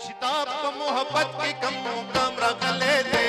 शिताब मोहब्बत की कम कमरा गले दे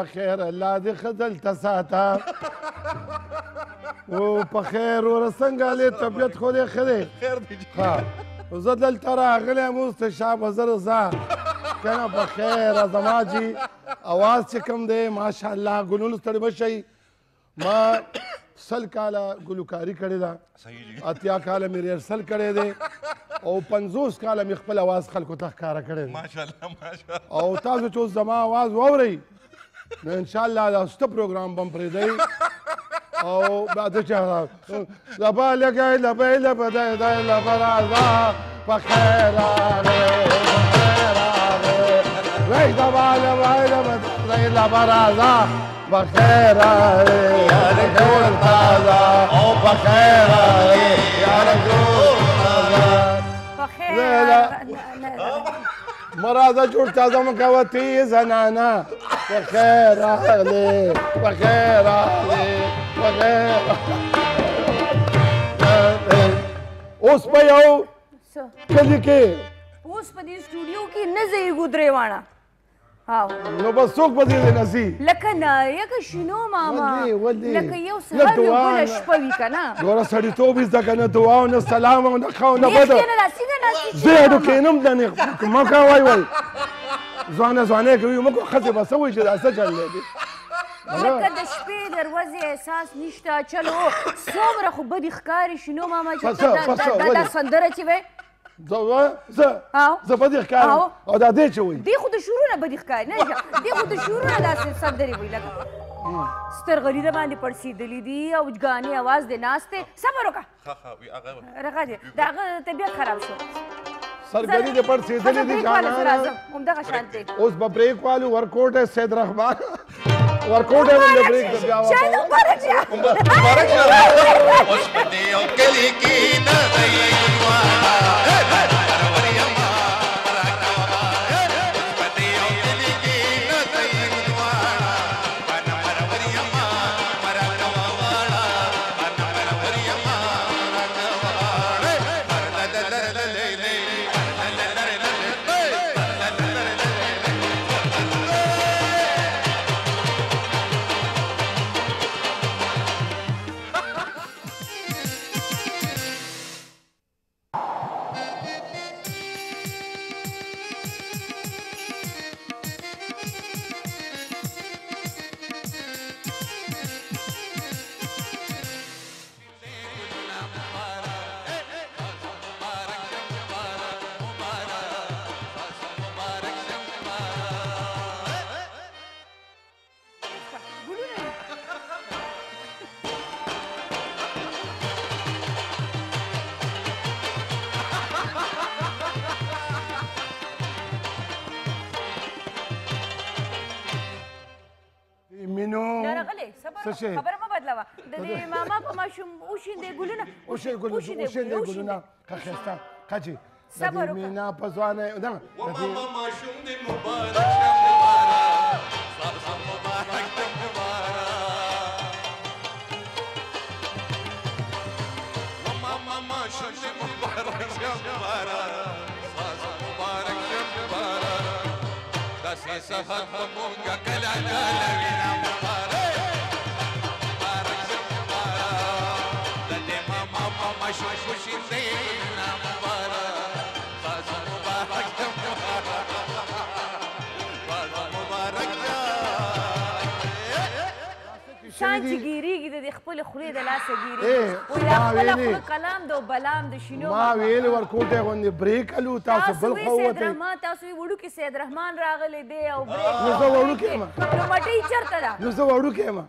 بخير الله دې خزل تساته او په خیر ورسنګه له طبيعت خو دې خیر دې ها وزدل ترى غلي مستشاب وزر زان کنه بخیر زماجي आवाज چې کوم دې ماشاءالله ګلول ستړي بشي ما سل کاله ګلوکاری کړې ده صحیح دي اتیا کاله مې رسل کړې ده او 50 کاله مې خپل आवाज خلکو ته ښکارا کړې ده ماشاءالله ماشاءالله او تاسو چې زما आवाज واوري نو ان شاء الله دا ست پروګرام بم پرې دی او بعد چا لا بالا گئی لا بالا بدای دای لا فرازا فخیرانه وای دا بالا بالا بدای لا فرازا فخیرانه یار جوړ تازه او فخیرانه یار جوړ تازه فخیرانه مرازا جوړ تازه مکوتی زنانه وخير علي وخير علي وخير اوس په یو کلی کې اوس په دې سټوډیو کې نزي ګدرې وانا ها نو بس څوک په دې نزي لکه نه یک شنو ماما لکه یو سره ګل شپوي کنه ګوره سړی توبې زده کنه دعا او نه سلام او نه خو نه بده زه دې کې نم دنه ما کا وای وای زوانه زوانه کوي موږ خزه به سوي چې دا څه چل دی لکه د شپې دروازې احساس نشته چلو څومره خو بدې ښکاري شنو ماما چې دا سندره چې وی زه بدې ښکارم او دا دې چې وی دې خو د شورونه بدې ښکاري نه دې خو د شورونه داسې سندرې وی لکه سترغلي ده باندې پړسېدلي دي او وجګانې اواز دې ناست دی صبر وکړه ښه وي هغه رغه دی د هغه طبیعت خراب شو सरगरी दे पर सीधे दी गाना उम्दा का शांति उस ब्रेक वाली वर्कआउट है सैयद रहमान वर्कआउट है वो ब्रेक दे जाओ शायद मुबारक जा मुबारक जा उस पे ओके की न गई वाला परवरियम रखवा पे ओके की न गई वाला परवरियम Öyle, sabah haberime badlava. Dedi mama komaşum uşinde gülüne. Uşinde gülüne, uşinde gülüne. Kaçta, kaçı? Sabah roka. Mina pazvane, değil mi? Mama komaşum de mübarek şamdivara. Sabah mübarek şamdivara. Mama komaşum de mübarek şamdivara. Sabah mübarek şamdivara. Dasi sahat munga kala kala vinam. شانتی گیریگی دادی خبر خوری دلاسه گیری. ویلا خبر کلام دو بالام دشینو. ما ویل ورکوته گوندی بریک آلو تاسو بلخ هوته. تاسوی سدرمان تاسوی وودو کی سدرمان راغلی ده او بریک. نزد وودو کی ما؟ نماتی چرت دارم. نزد وودو کی ما؟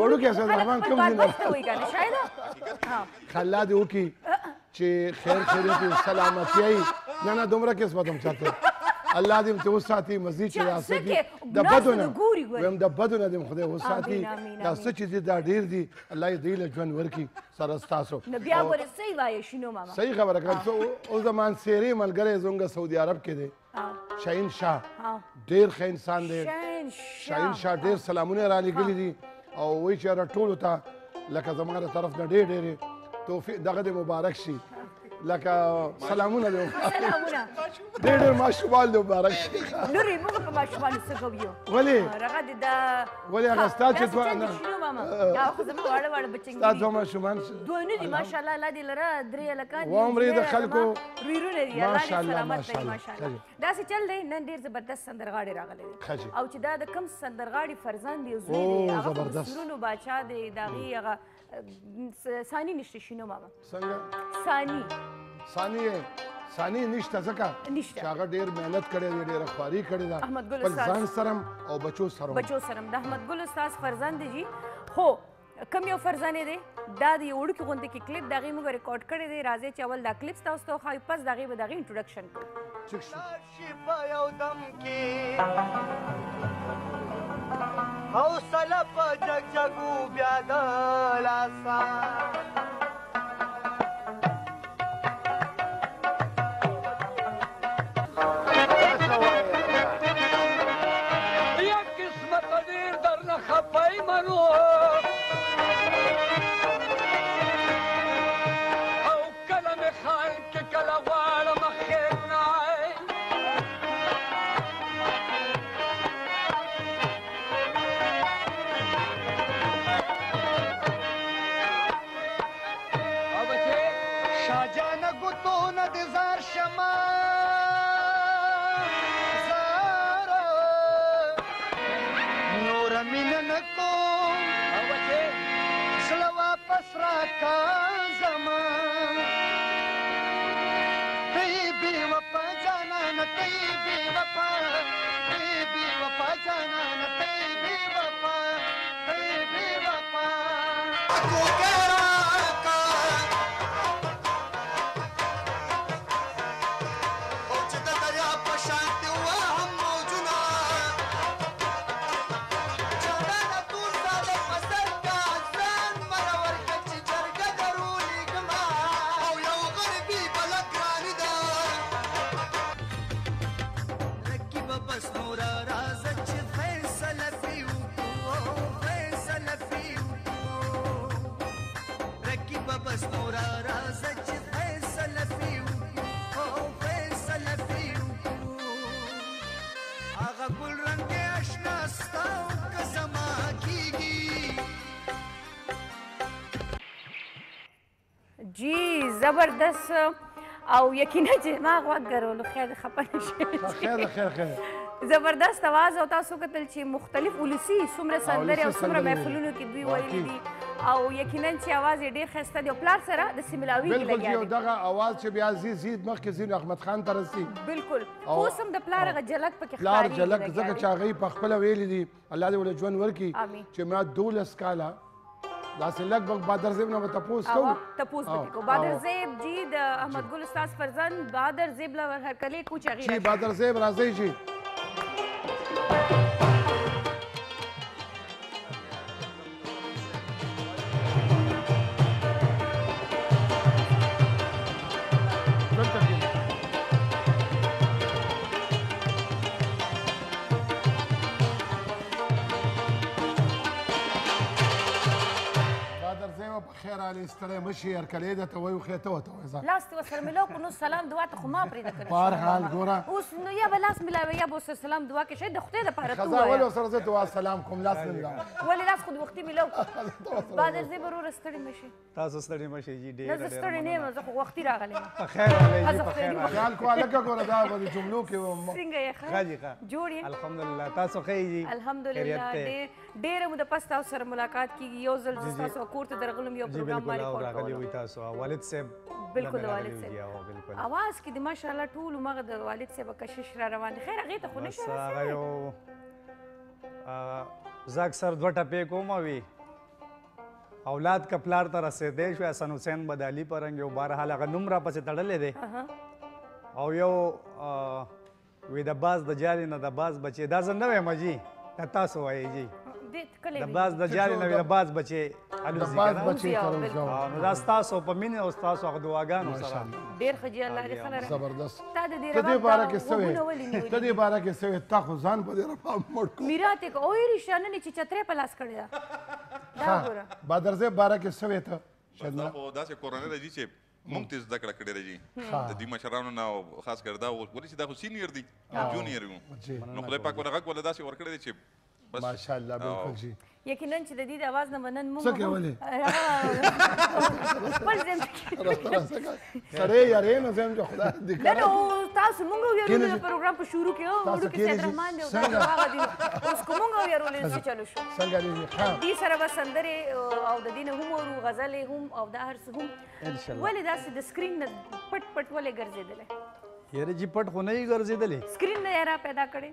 وودو کی سدرمان کم زنده. شاید. خالد او کی چه خیر خیریتی سلامتیایی نه نه دوباره کس بدم چرت. الله دیم تو ساعتی مزید شرایطی دبادونه ویم دبادونه دیم خدا تو ساعتی دست چیزی دادیر دی الله دیل جوان ورکی سرستاسو نبیا وارد سیوایه شنو ماما سی خبره کردم تو اون زمان سری مالگری زنگا سعودی عرب کده شاین شاه دیر خیلی سان دی شاین شاه دیر سلامونه رانی گلی دی او ویچی را طول تا لکه زمان را طرف ندیر دیره توفیق داغد مبارک شی لکه سلامونه دو سلامونه دیدر ماشوال دو بارک نوری مگه ماشوال سگویو ولی رقادی دا ولی اگستا چه تو آن آخوندم وارد وارد بچینگی استاد تو ماشوال دو نوری ماشالله لادی لرا دری لکانی وام ری دخل کو ویرونه دیا ماشالله ماشالله داشتی چل دی نندیر زبردست سندرگاری راغلی خیلی اوضی داد کم سندرگاری فرزند دیوزی زبردست سرولو باچا دی داغی اگه سانی نیستی شنوم ماما سانی سانیه سانی نیست ازکا شاگر دیر مهلت کرده دیر اخباری کرده فرزند سرم و بچو سرم دهمت گل استاد فرزند جی خو کمی او فرزانه ده دادی اول کی گونده کی کلیپ داغی مگر ریکارد کرده ده رازی چاول دا کلیپس تا استو خای پس داغی به داغی اینترودکشن کرد او سلپ جگ جگو بیادل آسان زبردست او یقینا چې ما غوږ غرولو خیر خپه نشي خیر خیر خیر زبردست आवाज او تاسو کتل چې مختلف ولسی سمره سندري او سمره محفلونو کې دوی وایي دي او یقینا چې आवाज یې ډېر خسته دی او پلار سره د سیملاوي کې لګیا دی بالکل دغه आवाज چې بیا زید مخکې زین احمد خان ترسي بالکل اوسم د پلار غ جلک پکې ښکاری پلار جلک زګه چاغي په خپل ویلي دي الله دې ول جون ورکی چې ما دولس کاله داسې لږ وخت بهادر زیب نه به تپوس کوو تپوس به کوو بهادر زیب جي د احمد ګل استاد فرزند بهادر زیب له هرکلی کوچ هغې جي بهادر زیب راځئ جي خیر علی ستړی مه شي هرکلی درته وایو خیر ته ورته وایه لاس دې ورسره میلاو کړو نو سلام دعا ته خو ما پرېږده که نه په هر حال ګوره اوس نو یا به لاس میلاوې یا به ورسره سلام دعا کې شی د خدای دپاره ته ووایه ښځه ولې ورسره زه دعا سلام کوم لاس نه میلاوم ولې لاس خو د وختي میلاو کړو بهادر زیب وروره ستړي مه شي تاسو ستړي مه شي جي ډېره نه زه ستړی نه یم زه خو وختي راغلی یم په خیر راغلی په خیر راغلی خیال کوه لکه ګوره دا په جملو کې څنګه یې ښه جي ښه جوړ یې الحمدلله تاسو ښه یې جي الحمدلله ډېره موده پس تاسو سره ملاقات کېږي یو ځل زه ستاسو کور ته درغلم یو پروګرام مارې کول راغلی وی تاسو والد صاحب بالکل والد صاحب اواز کې د ماشاءالله ټول مغه د والد صاحب کشش را روان خیر هغې ته خو نه شي راغلی زه اکثر دوه ټپې کوم وي اولاد که پلار ته رسېدی شو حسن حسین بدالي پرنګ یو بهرحال هغه نوم راپسې تړلی دی او یو وی د باز د جالې نه د باز بچې دا زه نه وایم جي دا تاسو وایئ جي د باز د جالې نه وی د باز بچې الوزي که نو دا ستاسو په مینې او ستاسو هغه دعاګانو سره ډېر ښه جي الله دې خیر زبردست تا د دې باره کې څه وې تا خو ځان په دې رفا مړ کړو میرات یې که اوی ریشاننې چې چترې په لاس کړې ده بهادر صاحب باره کې څه وې ته شاید دا خو داسې کورنۍ ده جي چې موږ ترې زده کړه کړې ده جي د دې مشرانو نه او خاص کر دا ولې چې دا خو سینیر دي جونیر یو نو خدای پاک ورته غږ ولا داسې ورکړی دی چې ماشاءالله بالکل جي یقینا چې د دې د اواز نه به نن موږ څه کولی خپل ذهن سړی یارې نو ذهن جو خدای دې نه نو تاسو موږ ویرولو د پروګرام په شروع کې وړو کې سید رحمان دی هغه دي اوس کو موږ ویرولو چې چلو شو څنګه دې دې سره به سندرې او د دې نه هم ورو غزلې هم او دا هر څه هم ولې داسې د سکرین نه پټ پټ ولې ګرځېدلې یاره جي پټ خو نه یې ګرځېدلې سکرین نه یې را پیدا کړې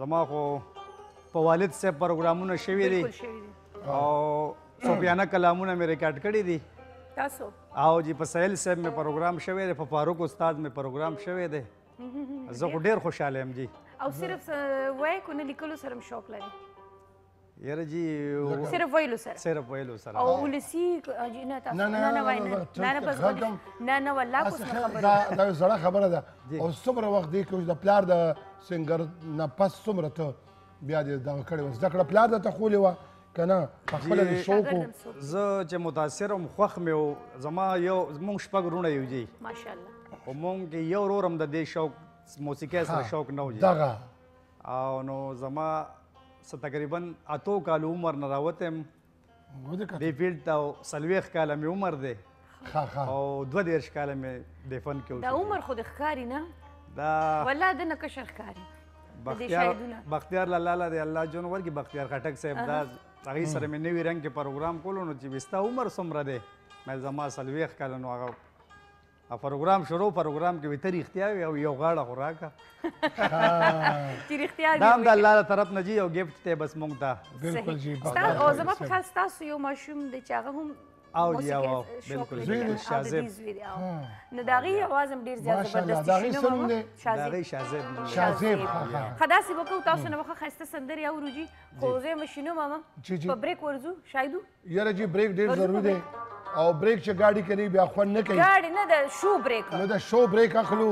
زما خو په والد صاحب پروګرامونه شوي دي او صوفیانه کلامونه مې ریکارډ کړي دي تاسو او جی په سهیل صاحب مې پروګرام شوی دی په فاروق استاد مې پروګرام شوی دی زه خو ډېر خوشحاله یم جی او صرف وایي کو نه لیکلو سره هم شوق لري یاره جی صرف ویلو سره او ولسي جی نه تاسو نه وایي نه والله اوس نه خبره دا یو زړه خبره ده او څومره وخت دی که د پلار د سینګر نه پس څومره ته بیا دې دغه کړې وه زده کړه پلار درته ښولې وه که نه پخپله دې شوق و زه چې متاثر وم خوښ مې و زما یو موږ شپږ وروڼه یو جي ماشاءالله خو موږ کې یو ورور هم د دې شوق موسیقۍ سره شوق نه و جي دغه او نو زما څه تقریبا اتو کالو عمر نه راوتی یم دې فیلډ ته 40 کاله مې عمر دی او 32 کاله مې دې فن کې دا عمر خو دې ښکاري نه دا والله ده نه کشر ښکاري بختیار لاله دی الله جون ورکړي بختیار خټک صاحب دا هغې سره مې نوي رنګ کې پروګرام کولو نو چې وي ستا عمر څومره دی مې زما 40 کاله نو هغه پروګرام شروع پروګرام کې وي ته رښتیا وي او یو غاړه خو راکړه دا هم د الله له طرف نه جي یو ګفټ دی بس موږ ته بالکل جي او زما په خیال ستاسو یو ماشوم دی چې هغه هم او جی او بالکل شاذب نو د هغې اواز هم ډېر زیات زبردست شاذب شاذب ښه داسې به کوو تاسو نه به ښه ښایسته سندرې اورو جي خو زه یې مشینو ماما په بریک ورځو شایدو یاره جي بریک ډېر ضروري دی او بریک چې ګاډي کې نه وي بیا خوند نه کوي ګاډي نه د شو بریک نو د شو بریک اخلو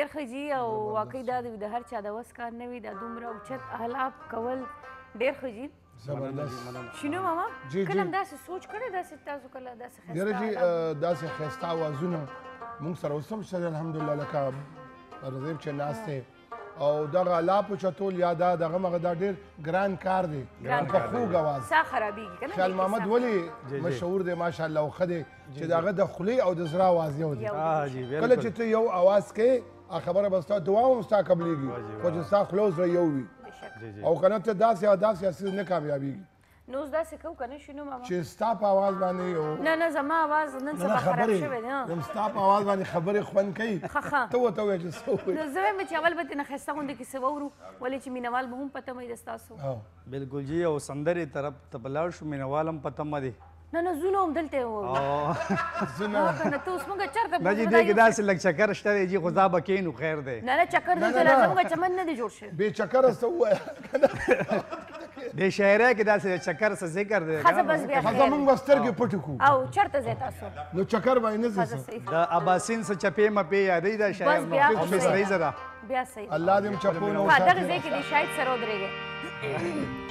ډیر خجی او واقعي دا د هر چا د وس کار نه وي دا دومره اوچت احلاب کول ډیر خجی زبردست شنو ماما کله داسې سوچ کړی داسې تاسو کله داسې خسته ډیر جی داسې خسته وازونه موږ سره اوس هم شته الحمدلله لکه رضیب چې ناست او دغه احلاب اوچتول یا دا دغه مغه دا ډیر ګران کار دی په خوږ اواز سا خرابېږي که نه خیال محمد ولې مشهور دی ماشاءالله او ښه دی چې د هغه د خولې او د زړه اواز یو دی کله چې ته یو اواز کوې خبره به ستا دعا هم ستا قبلېږي خو چې ستا خوله زړه یو وي او که نه ته داسې یا داسې یا څیز نه کامیابېږي نو اوس داسې کوو که نه شي نو ماما چې ستا په اواز باندې نه نه زما اواز نن سبا خراب شوی دی ستا په اواز باندې خبرې خوند کوي ته ورته ووایه چې څه ووایي نو زه وایم چې اول به ترنه ښایسته غوندې کیسه واورو ولې چې مینوال به هم پته مې دی ستاسو بلکل جي او سندرې طرف ته به لاړ شو مینوال هم پته مه دی نه نه زونه هم دلته زونه که نه ته اوس موږ چېرته نه جي دې کې داسې لږ چکر شته دی جي خو دا به کینو خیر دی نه نه چکر دی زموږ چمن نه دی جوړ شوی بې چکره څه ووایه دې شاعرۍ کې داسې چکر څه ذکر دی ښځه بس بیا ښځه موږ به سترګې پټې کړو او چېرته ځئ تاسو نو چکر به یې نه ځي د اباسین څه چپې مپې یادوي دا شاعر نو مصرۍ زه ده بیا صحیح الله دې هم چپو نه وساتي دغه ځای کې دې شاید سره ودرېږئ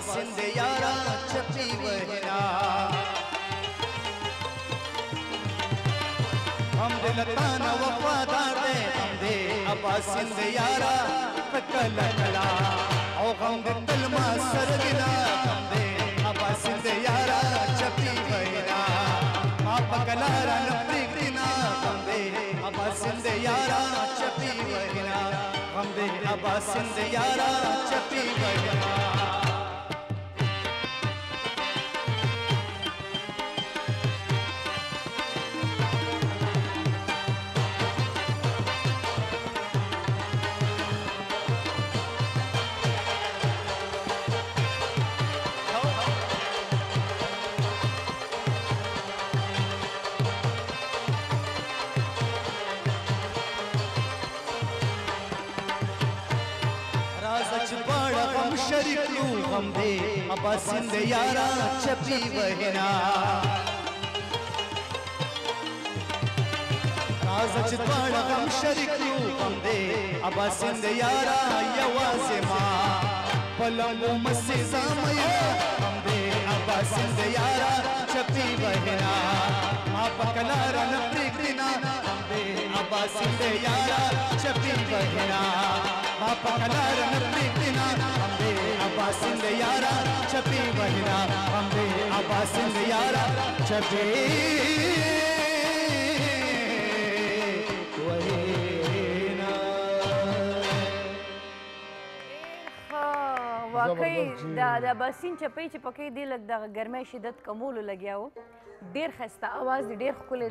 सिंध यारा छठी बहना हम दिलतान वफादार दे हम दे अबा सिंध यारा कला कला ओ गम तलमा सरगना हम दे अबा सिंध यारा छठी बहना आप कला रन प्रीतना हम दे अबा सिंध यारा छठी बहना हम दे अबा सिंध यारा छठी बहना हम दे अबा सिंध यारा छठी बहना राज पाड़ा हम शरीकू हम दे अबा सिंध यारा यवा से माँ पलंग मसी सामया हम दे अबा सिंध यारा छठी बहना आप कलारा नप्रीकना हम दे अबा सिंध यारा छठी बहना आप कलारा नप्रीकना हम दे अबा सिंध यारा छठी बहना हम दे अबा सिंध यारा छठी बहना। वाकई دا باسین چپی چې پکې دی لګ د ګرمۍ شدت کمول لګیاو ډیر خسته आवाज ډیر خولې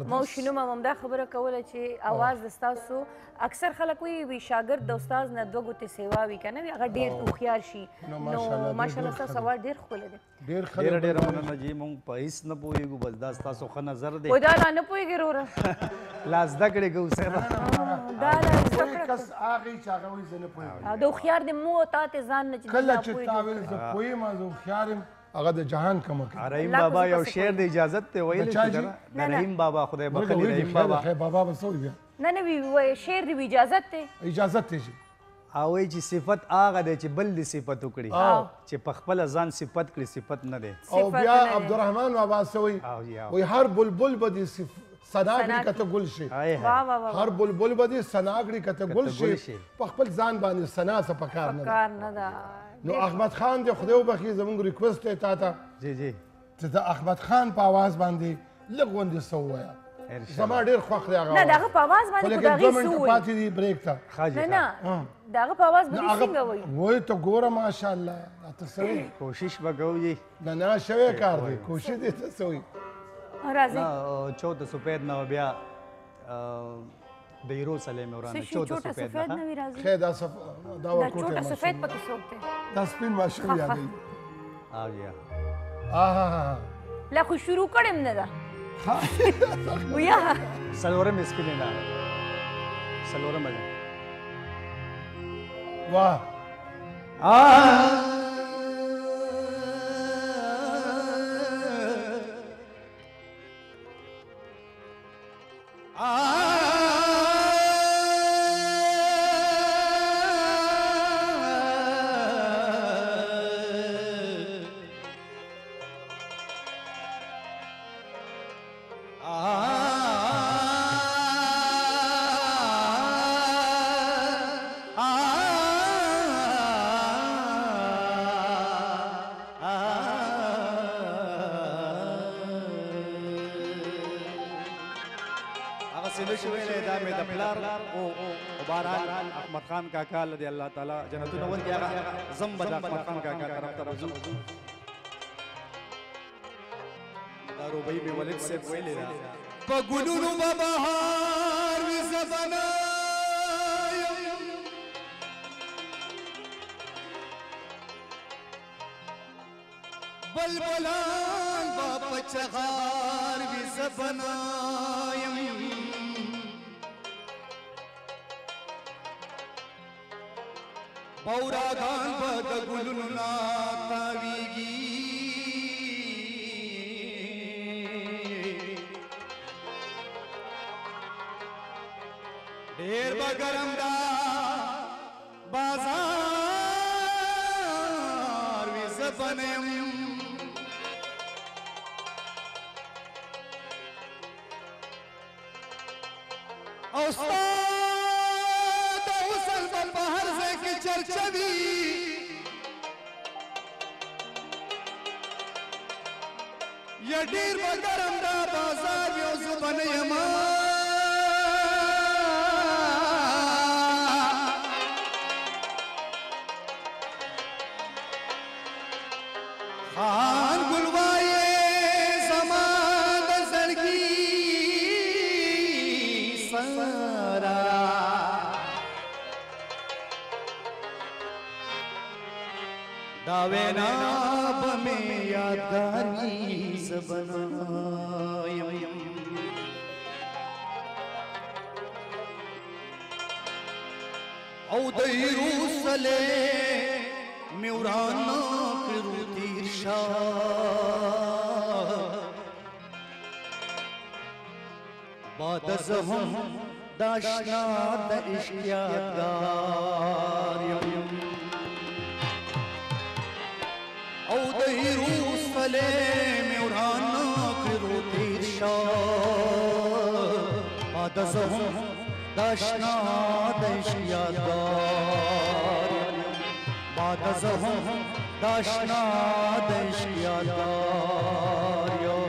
دی مو شنو ممدا خبره کوله چې आवाज د تاسو اکثر خلک وی شاګرد د استاد نه دوه ګوتې سیوا وی کنه هغه ډیر خوخيار شي نو ماشاالله تاسو ور ډیر خولې دی ډیر مننه جی مون پیس نه پويګو بس دا تاسو خو نظر دی ودا نه پويګ رور لاس دګړې ګو سره دا کس هغه چاغه وی زنه پويګ دا خوخيار د مو تاته ځان نه کله چې تاویل زه پویم زه هوښیارم هغه د جهان کمه کوي رحیم بابا یو شعر د اجازت ته ویلی چې رحیم بابا خدای بخلي رحیم بابا بابا به څه وي نه نه وی شعر د اجازت ته جی او چې صفت هغه دی چې بل د صفت وکړي چې په خپل ځان صفت کړي صفت نه دی او بیا عبدالرحمن بابا څه وی هر بلبل به د سناګړي کته ګل شي هر بلبل به د سناګړي کته ګل شي په خپل ځان باندې سنا څه پکار نه ده نو احمد خان دې خدای وبخښي زموږ ریکویسټ دی تا ته جی جی چې د احمد خان په آواز باندې لږ غوندې څه ووایه زما ډېر خوښ دی هغه نه د هغه په آواز باندې خو د هغې څه ووایي پاتې دي بریک ته نه نه د هغه په آواز به دې څنګه وایي وایي ته ګوره ماشاءالله راته څه وایي کوشش به کوو جی نه نه شوی کار دی کوشش دې ته څه وایي راځئ چوته سفید نه بیا د ایرو سلیم ورانه چوته سفید نه راځي خیر دا دا چوټه سفید پکې څوک دی دا سپین ماشوم یادی آ گیا آها لا خو شروع کړم نه دا ویا سلورم سپین نه سلورم واه آ آ خان کا کال دی اللہ تعالی جنت نور کیا زم بد احمد خان کا طرف توجہ دارو بھائی میں ملک سے ویلے پگلوں بہار زبانہ بلبلان باپ چغار زبانہ پورا گان بد گلنا تاویگی دیر بگرم دا بازار ویز उस्ताद मुसलमान बाहर से की चर्चवी ये डीर बगरम दा बाजार यो जुबान यमा खान गुलवाए समान जड़गी सारा दावे नाब में यादारी बनायम औदरूसले म्यूराना करुतीर्षा बादसहम दाशनाद इश्यादार्यम औदरूसले म्यूराना करुतीर्षा बादसहम दाशनाद इश्यादार्यम बादसहम दाशनाद इश्यादार्यो बादसहम दाशनाद इश्यादार्यम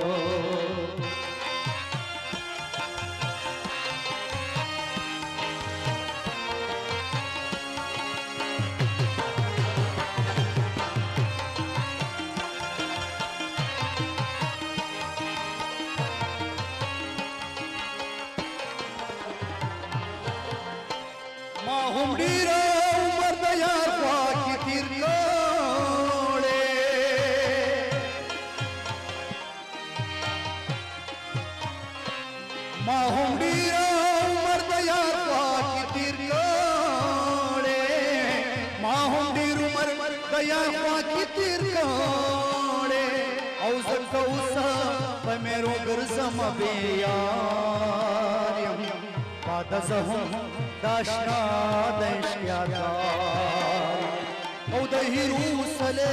औदरूसले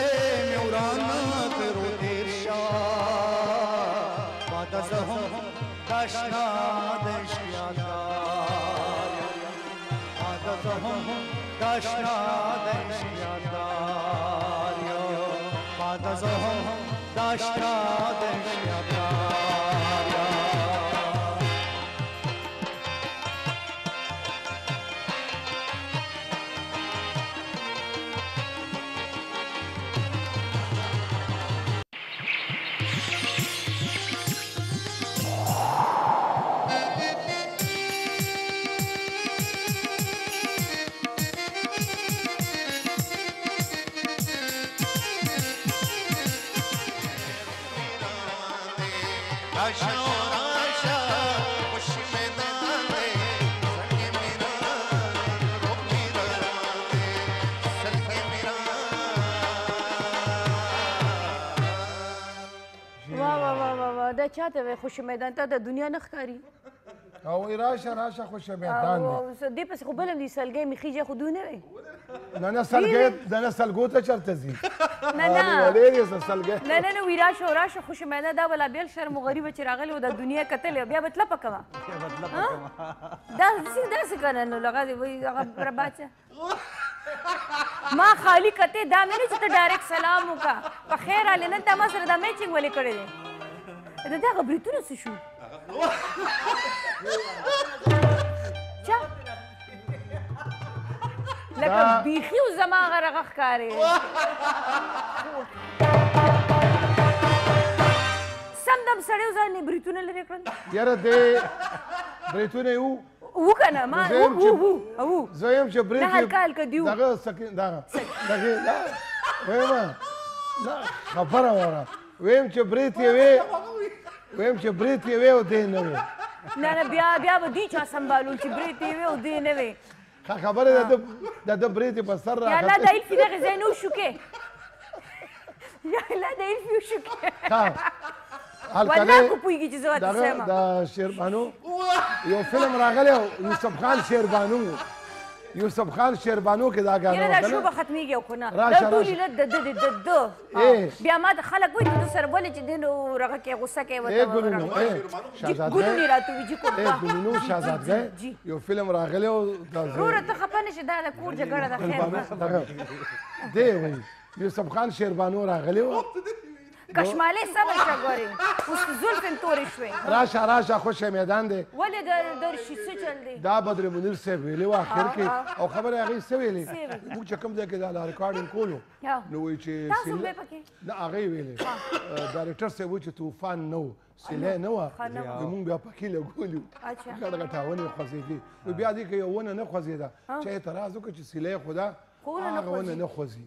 म्यूराना करुतीर्षा बादसहम दाशनाद इश्यादार्यम बादसहम दाशनाद इश्यादार्यम बादसहम दाशनाद इश्यादार्यम چاته وي خوش میدان ته د دنیا نخکاری او راشه راشه خوش میدان دي بس خو بلم دي سلګي مخيجه خو دونه وي نه سلګي دنه سلګو ته چرته زي نه ولې سلګي نه وي راشه راشه خوش میدان دا ولا بیل شرم غریب چراغل د دنیا قتل بیا بتلا پکوا دا څه کنه نو لګي وي هغه بچا ما خالی کته دا مې چې ته ډایرکټ سلام وکا په خیر علي نن ته مسره دا میچنګ ولې کړلې ده دغه بریتونه څه شو؟ چا؟ لکه بیخي و زما غرغه ښکاري سمدم سړی و ځان یې بریتونه لرې کړل یاره دې بریتونه یې وو که نه ما وو زه یم چې بریت یې هلکه هلکه دي وو دغه دغه ویمه خبره وره ویم چې بریت یې وې ویم چې بریت یې وې او دی نه وې نه بیا به دوی چا سنبالول چې بریت یې وې او دی نه وې ښه خبره ده د ده بریت یې په سر راغلی یالله دا الفي دغې ځای نه وشوکې یالله دا الفي وشوکې والله خو پوهېږي چې زه ورته څه یم د شیربانو یو فلم راغلی او یوسف خان شیربانو يوسف خان الشيربانوك اذا قالوا يلا شو بختميجي وكنا تقولي لد دد دد دو بيامات خلق ويت دوسر ولا جدن ورقك غسك وتقولوا ايه قولوا لي راتو بيجيكم قولوا لي شازاد جاي يو فيلم راغلي ضروره تخفنش ده كور جغره ده خير دي يوسف خان الشيربانو راغلي کشمالی سبش گوری، پوستزول کن توری شوی. راشه راشه خوش میدان ده. ولی در شیسه چلی. دابد رمونیر سویلی و آخر کی، او خبر اگری سویلی. بچه کم دیگه داره ریکاردین کلو. نویچه. تاسو بپکی. نه اگری ویلی. دایرکتر سویچه توفان نو. سیله نوا، دمون بیا پکیل گوییم. کار گذاشتنی خوازیدی. و بیا دیگه یا ونه نخوازیده. چه تراز دو که سیله خدا، آقا ونه نخوازی.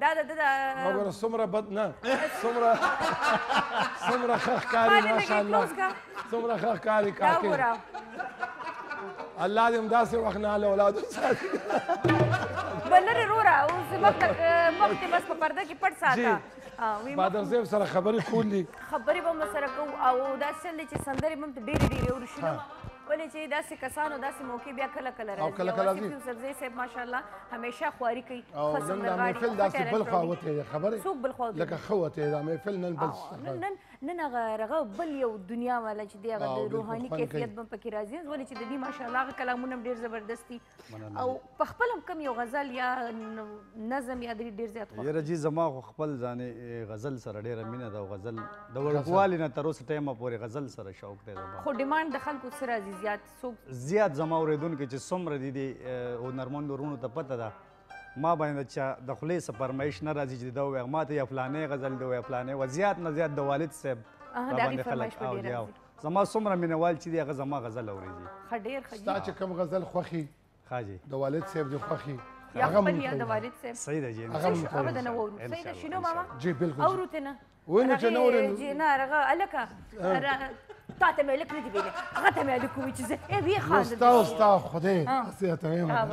دا مگر سمره بد نه سمره خاکاری ماشاءالله سمره خاکاری کاکی الله دیم داسی وقنا له ولادو ساتی بلر رورا اوز مقتی بس پرده کی پڑ ساتا بادر زیب سره خبری خوندی خبری بم سره کو او داسل چې سندري بم ډېری ډېری ورشنه ولی چې داسې کسانو داسې موقع بیا کله کله راځي یوسف زرزي صاحب ماشاءالله همیشه خواري کوي خاص نن محفل داسې بل خواوتې خبرې څوک بل خواوتې لکه خوته دا محفل نن بل نن هغه بل یو دنیا والا چې دغه روحاني کیفیت بم پکې راځي ولی چې د دې ماشاءالله کلامونه ډېر زبردستي او په خپل هم کم یو غزل یا نظم یا ډېر زیات خو یره جی زما خپل ځانې غزل سره ډېر مینه دا غزل د ورکوالي نه تر اوسه ټیمه پورې غزل سره شوق دی خو ډیماند د خلکو سره راځي زیاد زما اوریدونکو چې څومره دي د هنرمند ورونو ته پته ده ما باندې چې د خولې څه فرمایش نه راځي چې دا وایي ما ته یا فلانې غزل دی وایي فلانې و زیات نه زیات د والد صاحب راباندې خلک اوري او زما څومره مینوال چې دی هغه زما غزل اورېږي ښه ډېر ښه ستا چې کوم غزل خوښي ښه جی د والد صاحب دې خوښي یا خپل یا د والد صاحب صحیح ده جی ابدا نه وورو صحیح ده شنو ماما جی بالکل اورو ته نه وینو چې نه اورو جی نه هغه الکه تاته مالك ندي بيني غته مالك ويجزه ايه بيه خالد استا خدي اسيا تمام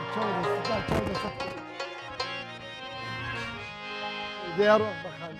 چوتا سفید دیارو بخان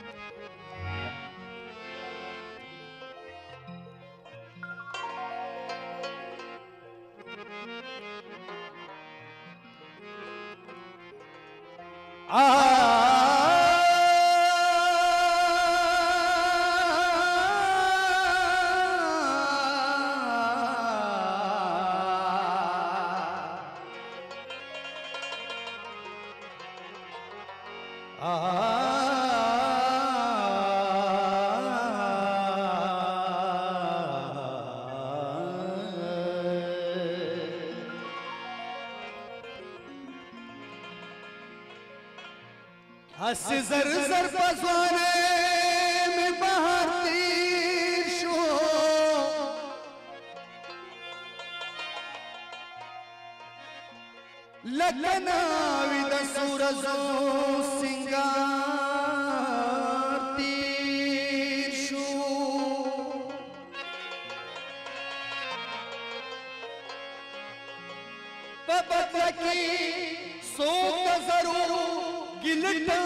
زر زر پسوانه می بهار تیر شو لکناوی د سورج سنگار تیر شو پبتکی سوک زرو گلتا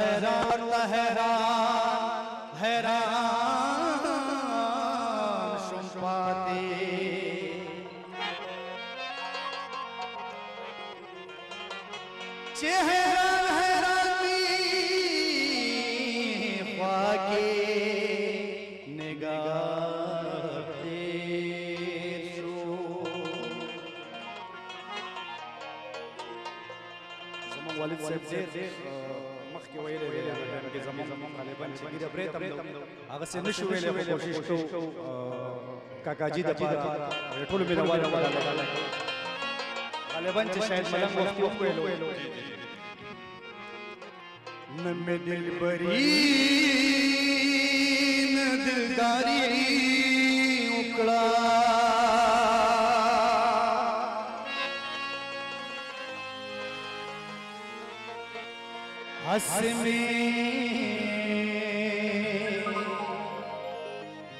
حیران و حیران حیران شم پاتی चेहरा हैरानी ख्वाके निगाह तेरी زمان والد صاحب مخکې ویلې ویلې چې زموږ غالباً چې ګیره برې تمدو هغه څه نشو ویلې په کوشش کو کاکا جی د پاره ټول مې راواله غالباً چې شاید ملنګ وختي وکړلو نه مې دلبري نه دلداري وکړه حس مې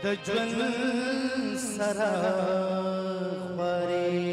د ژوند سره خواري وکړه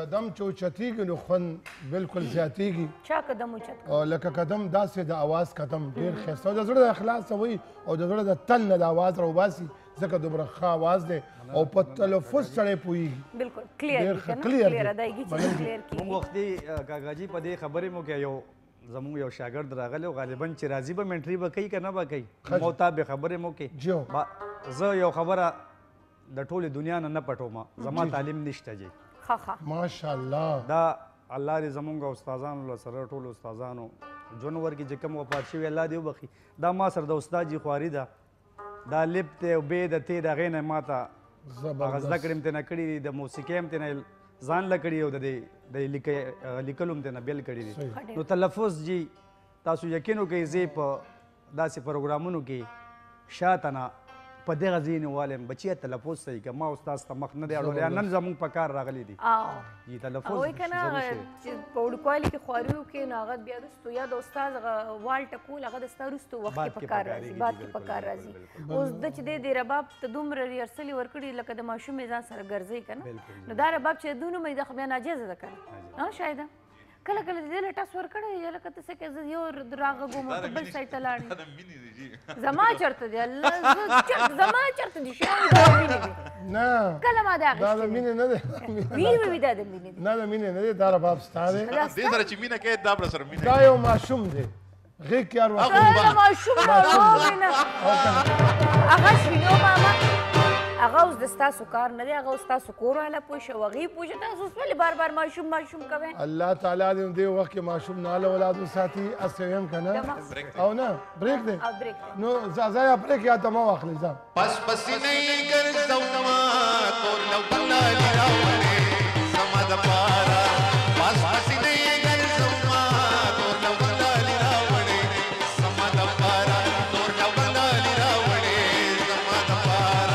قدم چې اوچتېږي نو خوند بالکل زیاتېږي. چا قدم اوچت کړ؟ لکه قدم داسې د اواز قدم ډېر ښایسته او د زړه د اخلاصه وایي او د زړه د تل نه د اواز راوباسي، ځکه دومره ښه اواز دی او په تلفظ سړی پوهېږي. بالکل کلیر دی، کلیر ادایګي چې کلیر کېږي. موږ وختي کاکاجي په دې خبرې مو کې زموږ یو شاګرد راغلی او غالبا چې راځي به منټري به کوي که نه به کوي، مطابق خبرې مو کې. زه یو خبره د ټولې دنیا نه نه پټوم، زما تعلیم نشته جی. ماشاءالله دا الله دې زمونږ استادانو له سره ټولو استادانو جنور کې چې کوم وفات شوي الله دې وبخي. دا ما سره د استاد جي خواري ده، دا لب دی او بې د تې د هغې نه ما ته هغه زده کړې هم ترنه کړي دي، د موسیقۍ هم ترنه ځان له کړي او د لیکلو هم ترنه بیل کړي دي. نو تلفظ جي تاسو یقین وکړئ زه په داسې پروګرامونو کې شاته نه په دغه ځای نیولی یم بچیه تلفظ صحیح که ما استاذ ته مخ نه دی اړولی، نن زموږ په کار راغلی دي یي تلفظ. هغوی که نه هغه چې په وړوکوالي کې خواریو کې نو هغه بیا وروستو یا د استاذ هغه وال ټکول هغه د ستا وروستو وخت کې په کار راځي، باد کې په کار راځي. اوس ده چې دی د رباب ته دومره ریهرسل یې ورکړي لکه د ماشوم یې ځان سره ګرځوي که نه، نو دا رباب چې دونه مې ده خو بیا ناجیزه ده که نه. شایده کله کله دې له ټس ورکړی یا لکه ته څه یو راغږو مو ته بل سایډ ته لاړې. زما چرته دی الله، زما چرته دي شوی دا مینې دی نه، کله ما دا اخیستې دا د مینې نه دی، ویل مې دا د مینې دی نه، د مینې نه دی دا رباب ستا دی. دې سره چې مینه کوې دا به سره مینه، دا یو ماشوم دی غېږ کې هر وخت ماشوم نه هغه شینو ماما هغه اوس د ستاسو کار نه دی، هغه اوس ستاسو کور والا پوه شو او هغې پوه شو. تاسو اوس ولې بار بار ماشوم ماشوم کوئ؟ الله تعالی دې دې وخت کې ماشوم نه له اولاد وساتي. هسې ویم که نه او نه بریک دی نو ځه یا بریک یا دمه واخلئ ځه. پس پسینه ګرځومه تور لوبله راولې زما دپاره، پس پسینه ګرځومه تور لوبله راولې زما دپاره، تور لوبله راولې زما دپاره.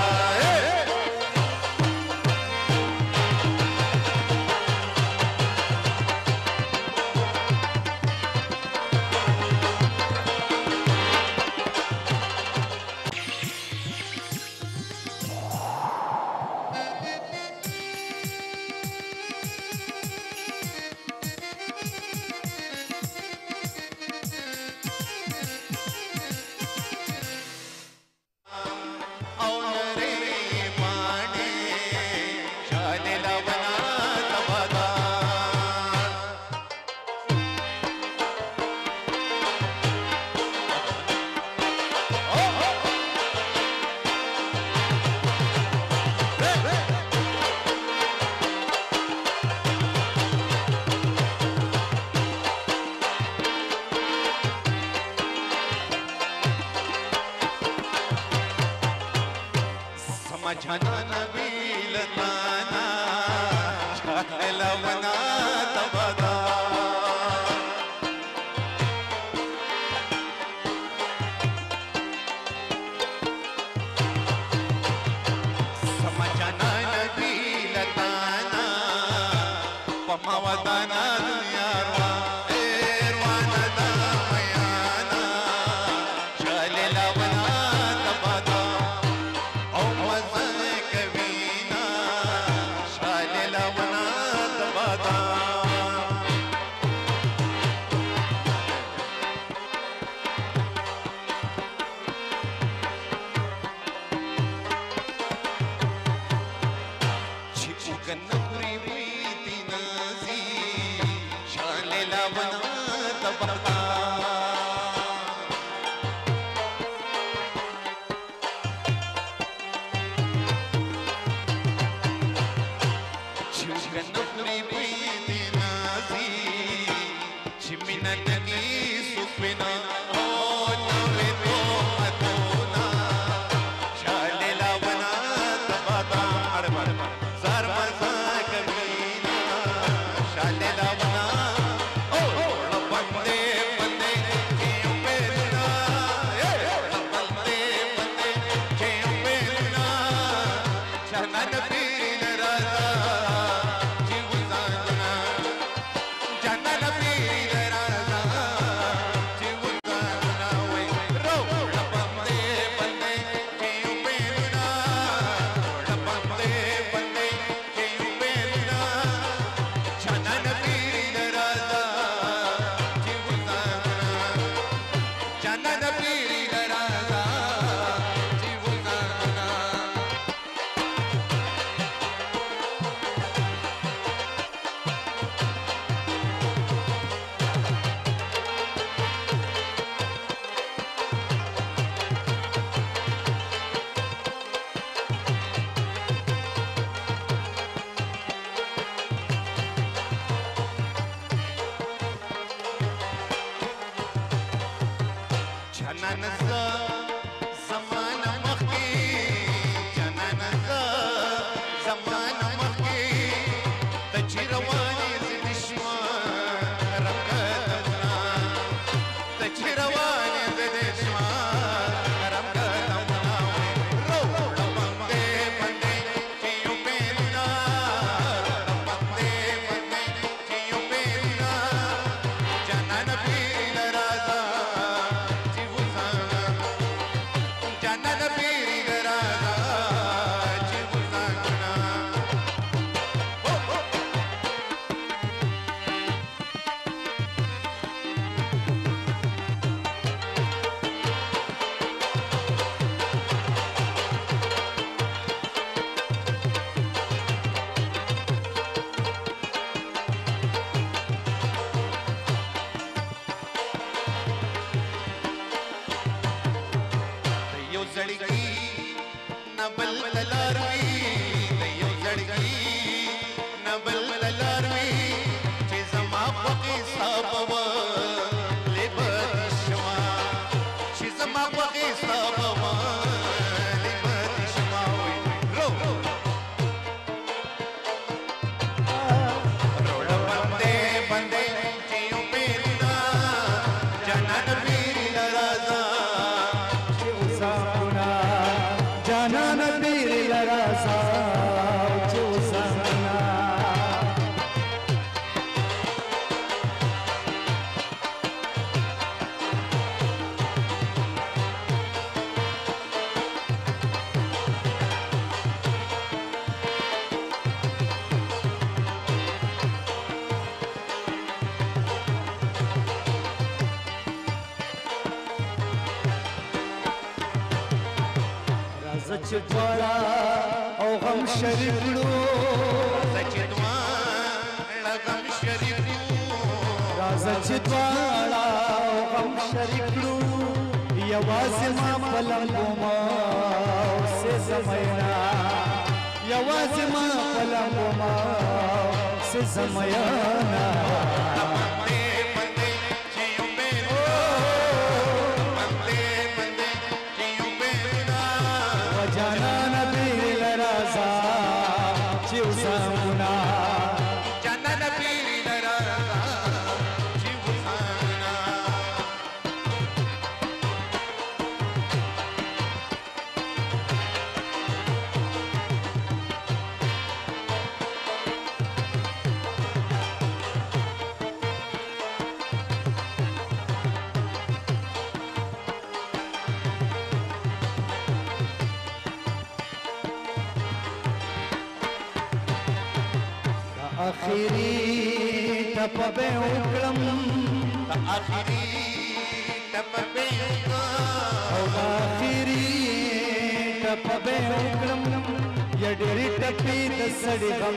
Diri tapi dasari kam.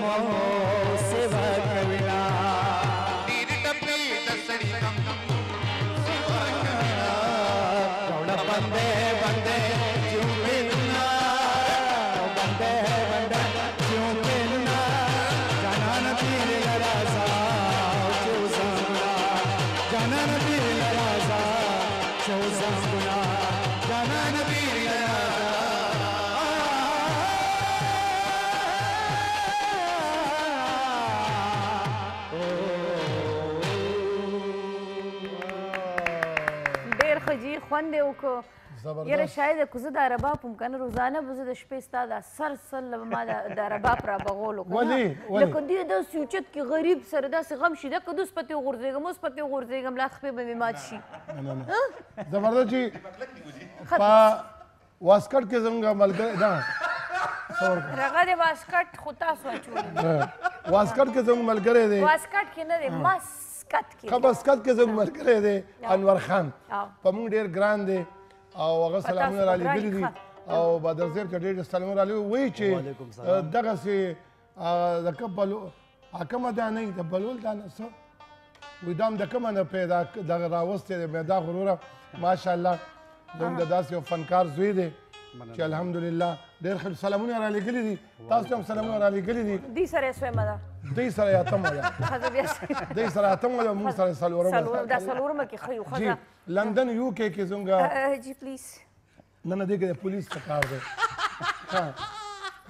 دیر خجی خونده او که یه رشای دکوزه دارباب ممکن روزانه بوده دشپیست داده سرسل ما دارباب را باقول کنه. لکن دیو دستیوچت که غریب سر دست غم شده کدوس پتی وگردیم موس پتی وگردیم لخته به میمادشی. زمرداشی. پا واسکت که زمگا ملکه دان. رقده واسکت خودا سوچونه. واسکت که زمگ ملکه ده. واسکت که نه ماسکت. خباسکت که زمگ ملکه ده انور خان. پامون دیر گرانده. او هغه سلامونه را لیدلي دي او بهادر صاحب چې ډېر سلامونه را لیدلي وایي چې دغسې د بلول حکمه دانه د بلول دانه څه وایي دا هم د کومه نه پیدا دغه راوستی دی میدا غروره ماشاءالله زموږ د داسې یو فنکار زوی دی چې الحمدلله ډېر ښه سلامونه را لیږلي دي تاسو ته هم سلامونه را لیږلي دي دوی سره یې سویمه ده دوی سره یې اتمه ده دوی سره اتمه ده موږ سره یې څلورمه دا څلورمه کې ښه یو ښه لندن یو کې کې زموږ جی پلیز نه نه دې کې د پولیس څه کار دی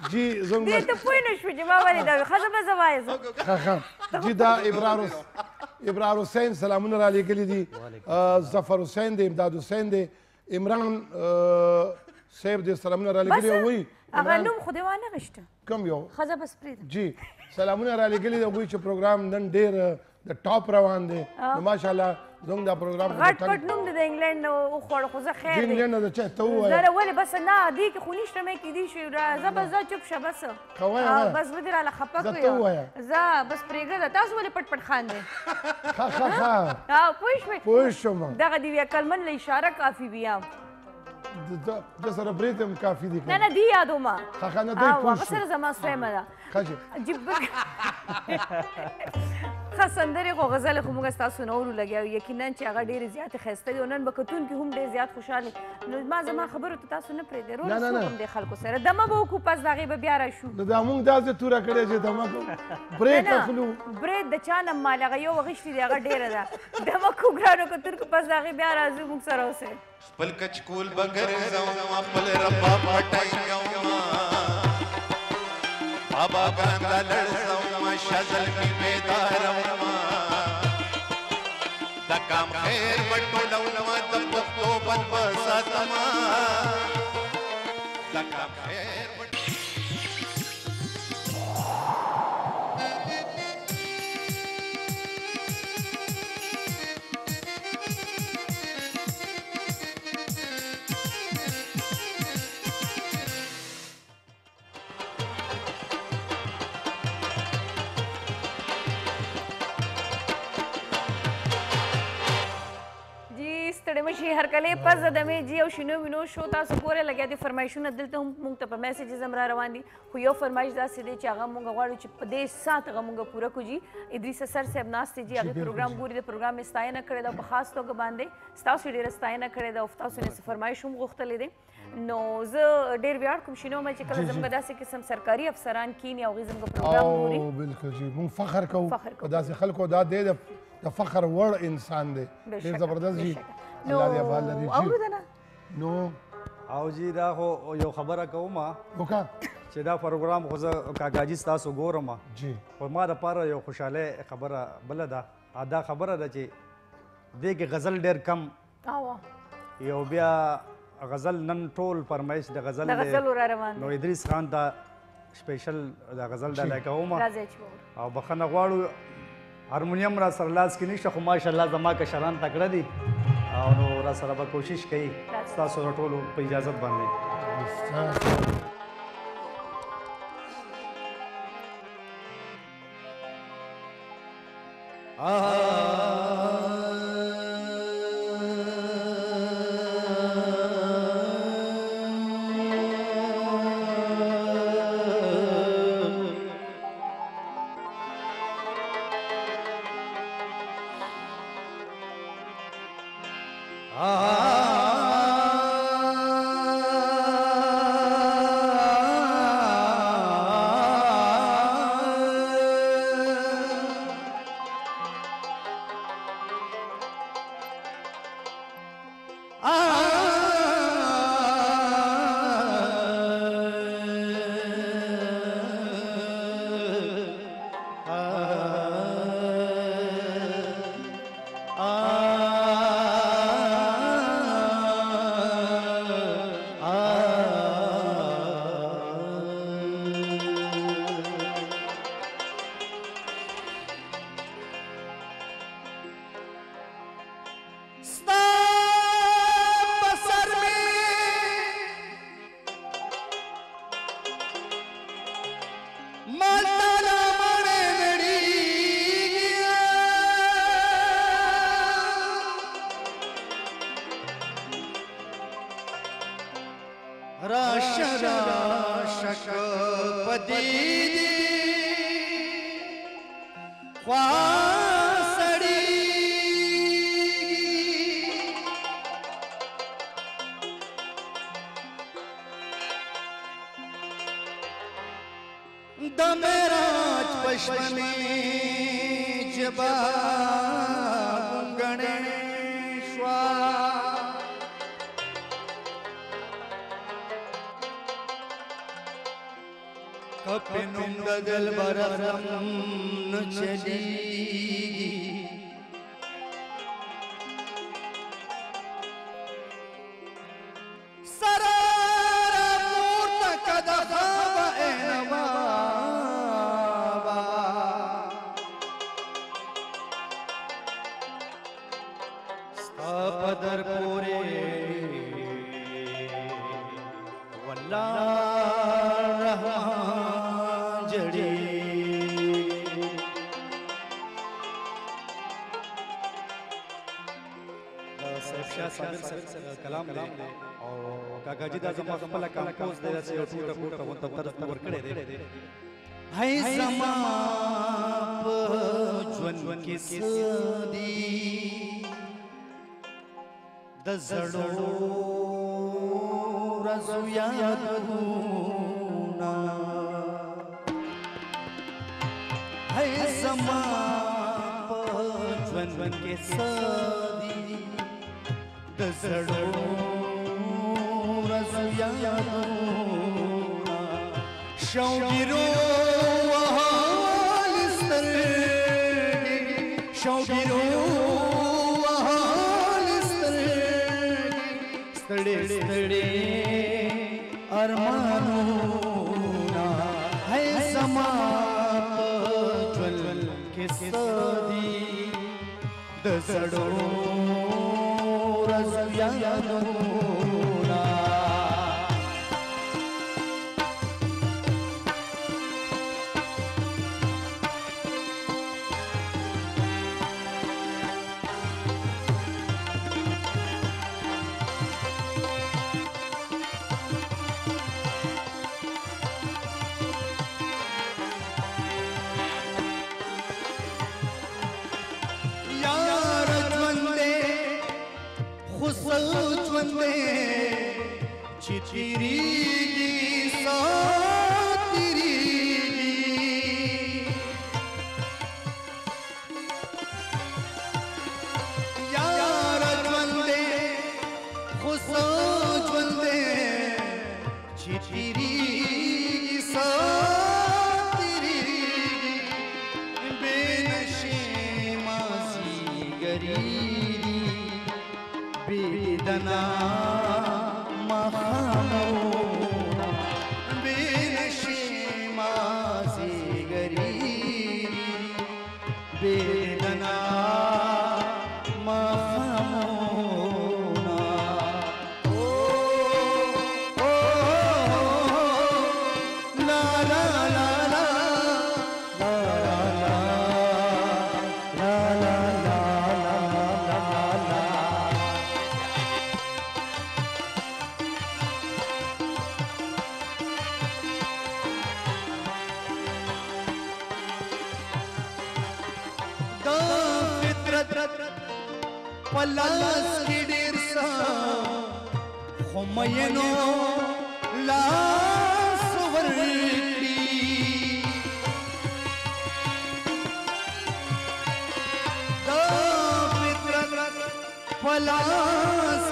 جی زموږ دې ته پوه نه شوې چې ما ولې دا ښځه به زه وایې جی دا ابرار حسین سلامونه را لیږلي دي ظفر حسین دی امداد حسین دی عمران صاحب دې سلامونه را لیږلي او وایي هغه نوم خو دې وانه غشته کوم یو ښځه بس پرېږده جی سلامونه را لیږلي دي هغوی چې پروګرام نن ډېر د ټاپ روان دی نو ماشاءالله زموږ دا پروګرام غټ پټ نوم دی د انګلینډ نه وخوړه خو زه خیر دی انګلینډ نه د چا ته ووایه زه ولې بس نه دې کې خو نشته مې کیدی شي زه بس زه چپ شه بس ښه وایه بس به دې راله خفه کړې زه ته ووایه زه بس پرېږده تاسو ولې پټ پټ خاندې ښه ښه ښه پوه شوې پوه شوم دغه د یوې کلمن له اشاره کافي بیا ده سره برید هم کافي دي نه نه دې یاد ومه ښه ښه نه دوی پوه شو سره زما سویمه ده ښه سندرې خو غزلې خو موږ ستاسو نولو لګیا یو یقیناً چې هغه ډېرې زیاتې ښایسته دي او نن به کتونکي هم ډېر زیات خوشحاله نو ما زما خبرو ته تاسو نه پرېږدئ روغ سوم دې خلکو سره دمه به وکړو پس د هغې به بیا راشو نو دا موږ داسې توره کړې چې دمه کوو برید اخلو برید د چا نه مال هغه یو غشتې دي هغه ډېره ده دمه کوو ګرانو کتونکو پس د هغې بیا راځو موږ سره اوسئ خپل کچکول به ګرځومه خپل ربا پټیومه بابا ګرنده لړزومه شزل کې بیدارومه کام خیر بٹو لونما دم بختو بن بساتما دا کام خیر مشي هر کله پز دمه جی او شنو وینو شو تاسو پورې لګیا دي فرمایشونه دلته هم موږ ته په میسیجز هم را روان دي خو یو فرمایش داسې دی چې هغه موږ غواړو چې په دې سات هغه موږ پوره کړو جی ادریس سر صاحب ناست دی جی هغه پروګرام ګوري د پروګرام یې ستاینه کړې ده او په خاص توګه باندې ستاسو ډېره ستاینه کړې ده او تاسو نه څه فرمایش هم غوښتلی دی نو زه ډېر ویاړ کوم شنو مې چې کله زموږ داسې قسم سرکاري افسران کینی او هغوی زموږ پروګرام ګوري او بالکل جی موږ فخر کوو په داسې خلکو دا دی د فخر وړ انسان دی ډېر زبردست جي نو اوردنه نو او جی دا خو یو خبره کومه وکړه چې دا پروګرام خو زه کاکاجي ستاسو ګورم جی خو ما دپاره یو خوشحاله خبره بله ده دا خبره ده چې دې کې غزل ډېر کم یو بیا غزل نن ټول فرمایش د غزل نو ادریس خان دا سپیشل دا غزل ډالۍ کومه او بخښنه غواړو هارمونیم را سره لاس کې نشته خو ماشاءالله زما کشران تکړه دي او نو را سره به کوشش کوي ستاسو د ټولو په اجازت باندې Palas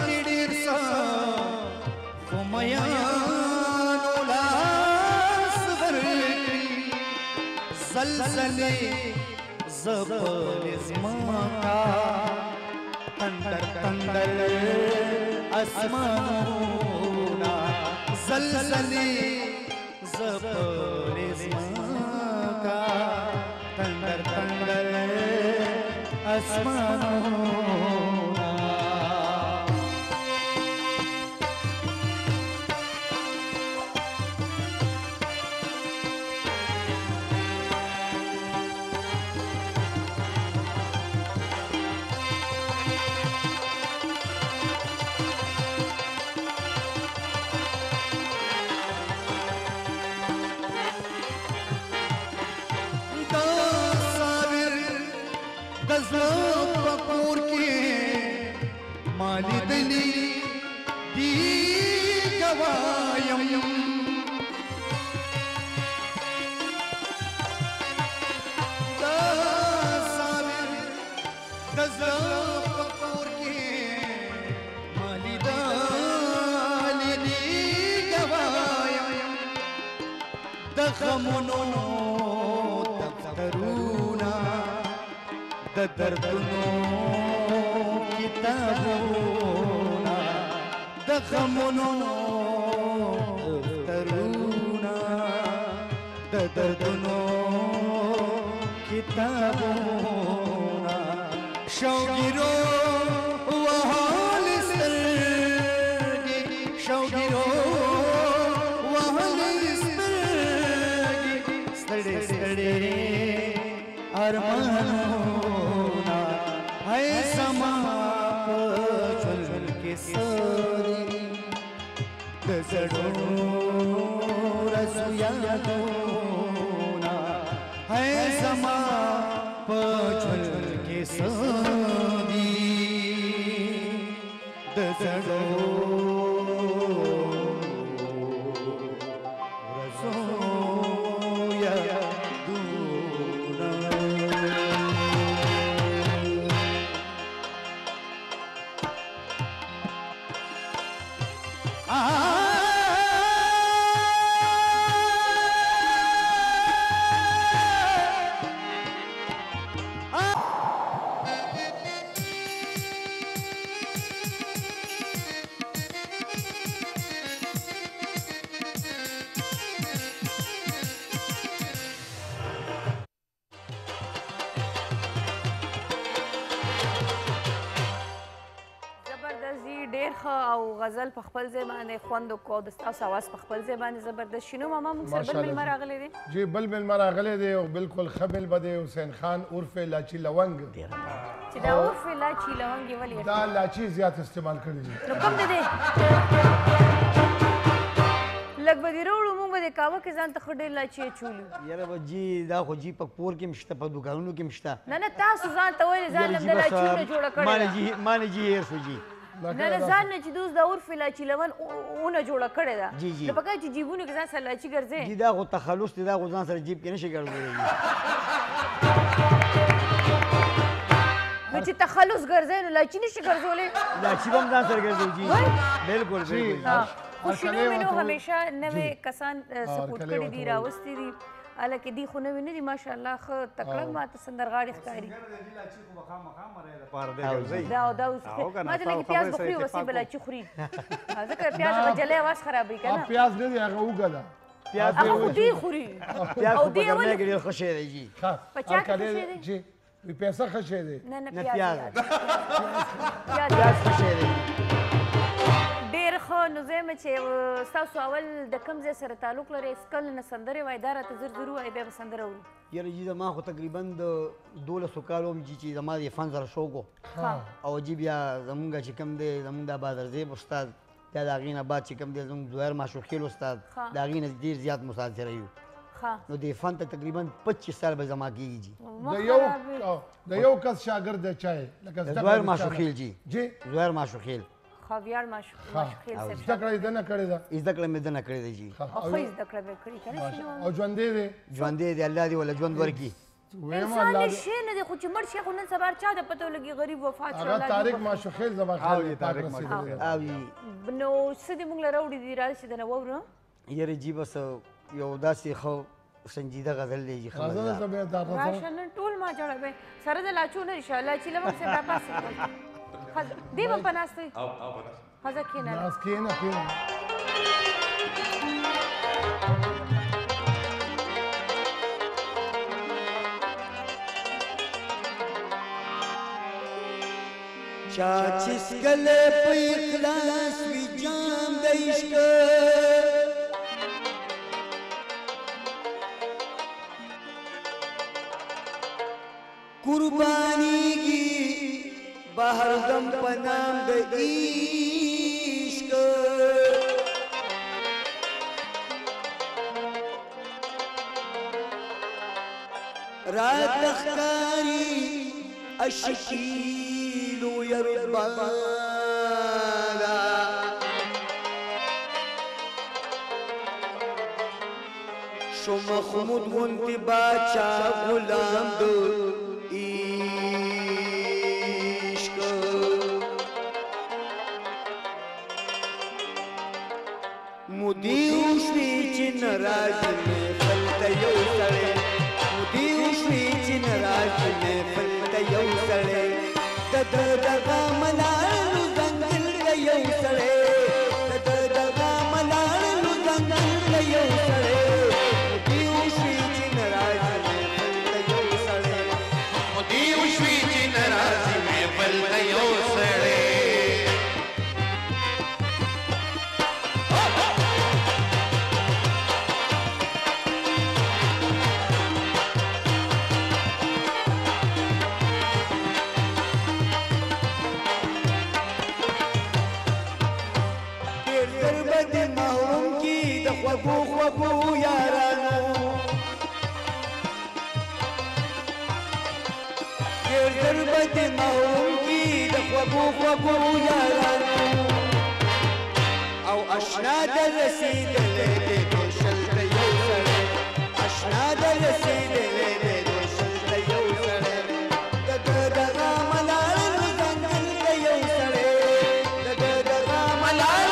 ki dir بيان الأصغر زلزلة زبل زماكا تندر تندر أسمانا زلزلة زبل زماكا تندر تندر أسمانا غزل په خپل ځای باندې خوند وکړو د ستاسو اواز په خپل ځای باندې زبردست شینو ماما موږ سره بل ملمه راغلی دی جی بل ملمه راغلی دی او بالکل خبل به د حسین خان عرف لاچي لونګ چې دا عرف لاچي لونګ یې ولې دا لاچي زیات استعمال کړی دی نو کوم دی لږ به دې راوړو موږ به د کاوه کې ځان ته ښه ډېر لاچي چولو یاره به جي دا خو جي په کور کې هم شته په دوکانونو کې هم شته نه نه تاسو ځان ته ویلې ځان له لاچونه جوړه کړې مانه جي هېر شو جي نه ځان نه چې دوس د عرف لاچي لون اونه جوړه کړې ده نو په کار چې جیبونو کې ځان سره لاچي ګرځې جي دا خو تخلص دی دا خو ځان سره جیب کې نشي ګرځولی نو چې تخلص ګرځې نو لاچي نشي ګرځولی لاچي به هم ځان سره ګرځو جي بالکل بالکل خو شنو مینو همیشه نوې کسان سپورټ کړي دي راوستي دي الکه دی خو نوې نه دي ماشاءالله ښه تکړه ماته سندرغاړي ښکاري دا او دا اوس ماته لکه پیاز به خوري اوس یې به لاچي خوري ځکه پیاز به جلۍ اواز خرابوي که نه پیاز نه دی هغه اوږه ده هغه خو دی خوري او دی ولې ډېر ښه شی دی جي په چا کې ښه شی دی پیسه ښه شی دی نه نه پیاز پیاز ښه شی دی ډېر ښه نو زه یم چې ستاسو اول د کوم ځای سره تعلق لري سکل نه سندرې وایي دا راته زر زر ووایي بیا به سندره اورو یاره جي زما خو تقریبا د 12 کالو هم جي چې زما د فن سره شوق و او جي بیا زمونږ چې کوم دی زمونږ د بهادر ذیب استاد بیا د هغې نه بعد چې کوم دی زمونږ زهیر معشوقخیل استاد د هغې نه ډېر زیات متاثره یو نو د فن ته تقریبا 25 سال به زما کېږي جي د یو کس شاګرد دی چا یې لکه زهیر معشوقخیل جي جي زهیر معشوقخیل خو ویار معشوقخیل صاحب زده کړه یې ده نه کړې ده زده کړه مې ده نه کړې ده جي خو زده کړه مې کړې که نه شي نو او ژوندی دی ژوندی دی الله دې وله ژوند ورکړي انسان شي نه دی خو چې مړ شي خو نن سبا چا د پته لګي غریب وفات شو الله تاریخ ما شخیل زما خاله تاریخ ما نو څه دې موږ لره وړي دي راشي د نو ورو یره جی بس یو داسې خو سنجیده غزل دی خلاص ټول ما جوړه سره د لاچو نه انشاء الله چې لوم څه پاس دی په ناسته او خزه کینه ناس کینه چاچس کل په اخلاص وی جام د عشق قربانی کی بهر غم په نام د عشق رات تخکاری اشکی يربالا شو محمود وانت باچا غلام دو عشق مودیو شوی چن راج میں فلتا یو سڑے مودیو شوی چن راج میں فلتا یو سڑے دغه ملال زنګل یو سړی دغه ملال زنګل یو سړی دیو شوی چې ناراض مې یو سړی دیو شوی چې ناراض مې بل یو سړی خو یارانو ګر دربت ماون کی د خو یارانو او آشنا در رسید له دوشل ته یو سره آشنا در رسید له دوشل ته یو سره دغه ملال زنګل ته یو سره دغه ملال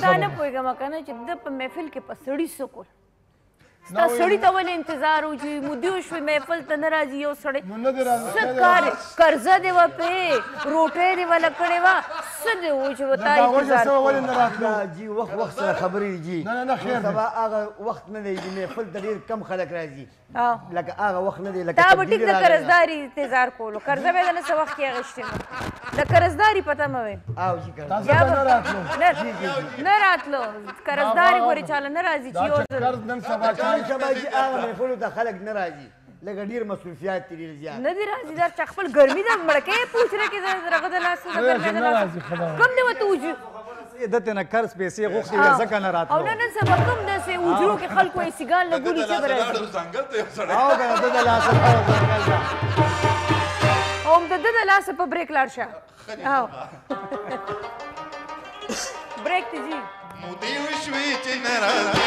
دا نه پوهېږم که نه چې ده په محفل کې په سړي څه کول ستا سڑی تا ولی انتظار ہو جی مدیوش وی محفل تا نرازی یو سڑی سکار کرزہ دے وا پے روٹے دے وا لکڑے وا سدے ہو جی وطا انتظار جی وقت وقت سر خبری جی سبا آغا وقت ندے جی محفل تا دیر کم خلق رازی لکا آغا وقت ندے تا بٹک دا کرزداری انتظار کولو کرزہ بیدن سا وقت کیا غشتے دا کرزداری پتا موے آو جی کرزدار شبا جی آغا محفلو تا خلق نرازی لگا دیر مصروفیات تیری رزیان ندی رازی دار چخپل گرمی دا مڑکے پوچھ رکے رغد اللہ سوزا کم دے وطو جو دتے نا کرس پیسے غوختی ویزکا نرات لو او نن سبا کم دا سے اجرو کے خلق و ایسیگان لگولی چے برازی آو گا دد اللہ سبا اوم دد اللہ سبا بریک لارشا آو بریک تیجی مودی وشوی چی نرازی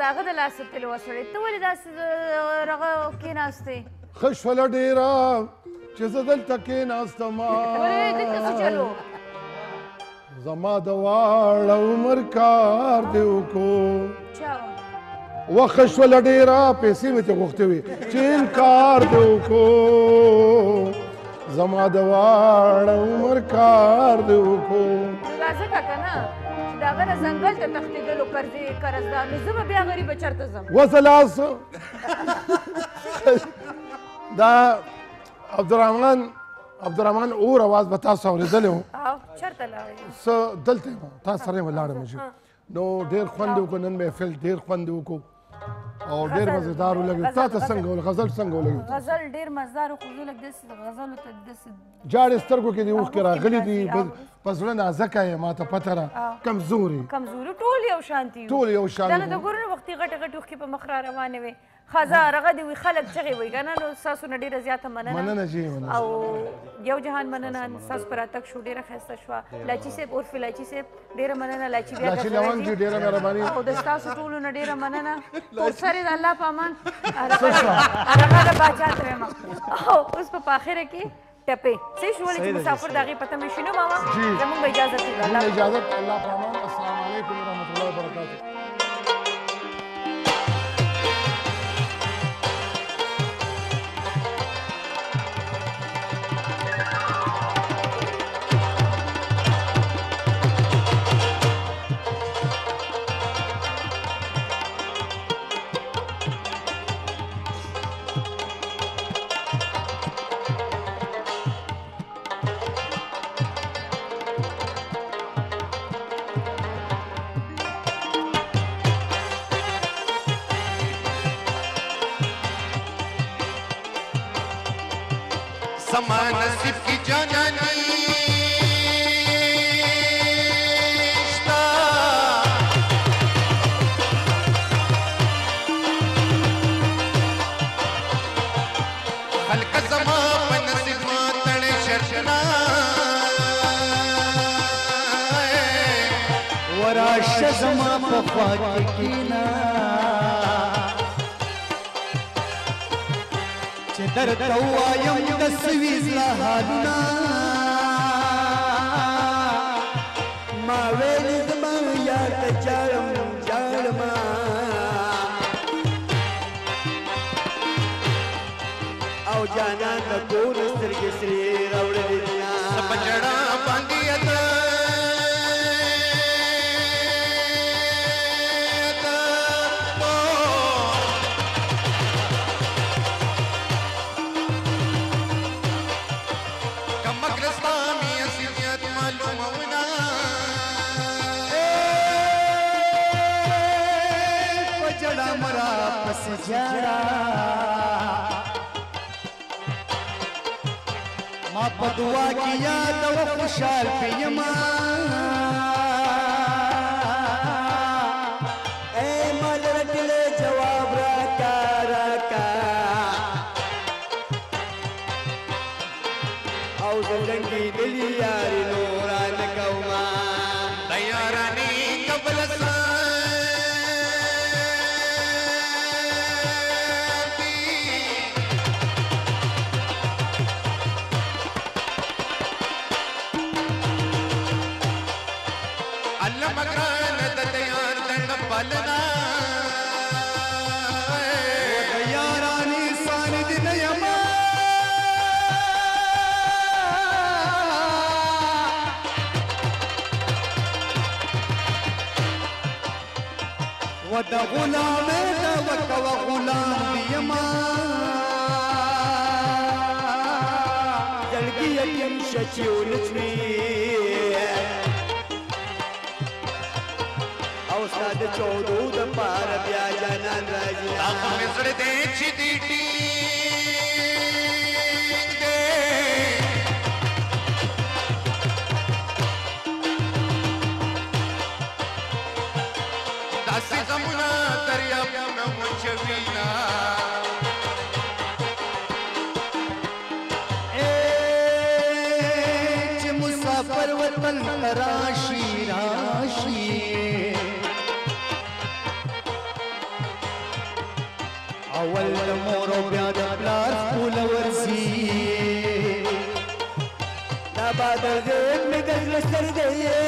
داغه دلاسه تل وسړی ته ولې داسې رغه کېناستې ښه شوله ډېره چې زه دلته کېناستم ولې دلته څه چلو زما د واړه عمر کار دې وکړو چا وه ښه شوله ډېره پیسې مې ترې غوښتې وې چې انکار دې وکړو زما د واړه عمر کار دې وکړو راځه که نه داغه نه ځنګل ته تښتېدلو قرضدار نو زه به بیا غریبه چېرته ځم وسه لاس دا عبدالرحمن اور اواز به تاسو اورېدلی و چېرته لاړې زه دلته یم تا سره یم لاړم چې نو ډېر خوند یې وکړو نن محفل ډېر خوند یې وکړو او ډېر مزېدار ولګېد تا ته څنګه ولګېد غزل څنګه ولګېد غزل ډېر مزېدار و خو زه لږ داسې غزلو ته داسې جاړې سترګو کې دې اوښکې راغلي دي په زړه نازکه یې ما ته پته را کمزوري ټول یو شانتي یو ټول یو شانتي دا نه د ګورنه وختي غټې غټې اوښکې په مخ را روانې وې ښځه رغه دې وي خلک چغې وي که نه نو ستاسو نه ډېره زیاته مننه جی او یو جهان مننه ستاسو په راتګ شو ډېره ښایسته شوه لاچي صاحب عرف لاچي صاحب ډېره مننه لاچي بیا ډېره مهرباني او د ستاسو ټولو نه ډېره مننه توسر یې د الله په امان رغه د باچا ته ویم او اوس په اخره کې ټپې صحیح شو ولې چې مسافر د هغې پته مې شینو ماما زموږ به اجازت دي اجازت الله په امان السلام علیکم ورحمت الله وبرکاتو हमरा पस जरा माँ पदुआ किया तो खुशाल पियमा ए मदर दिले जवाब रखा रखा और जंगी दिलिया नूरान कौमा तैयारानी कबलसा ودا غلام ودا غلام يما جلقي يمشي ونجمي او ساد چودود پار بیا جانان راجي اپ مصر دي چدي राशि राशि अवल मोरो प्याद प्लास फूलवरसी ना बादल देव में गजल सर गए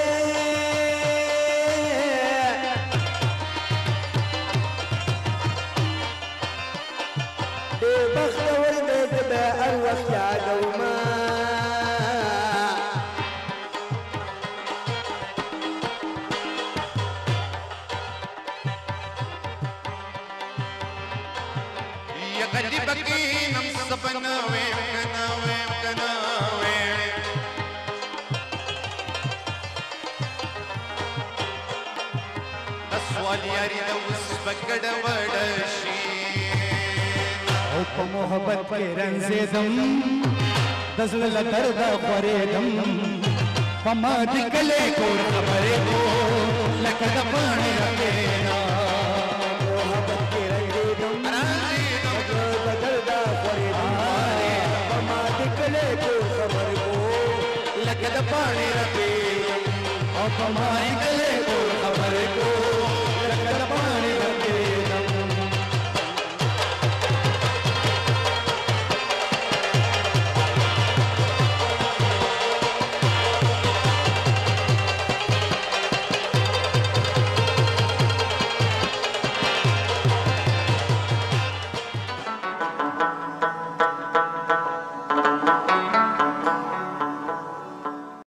बेबख्त वर्द बे अरवख याद उमा محبت کے رنزے دم دزلل درد خورے دم پما دکلے کو خبرے کو لکد پانے رکھے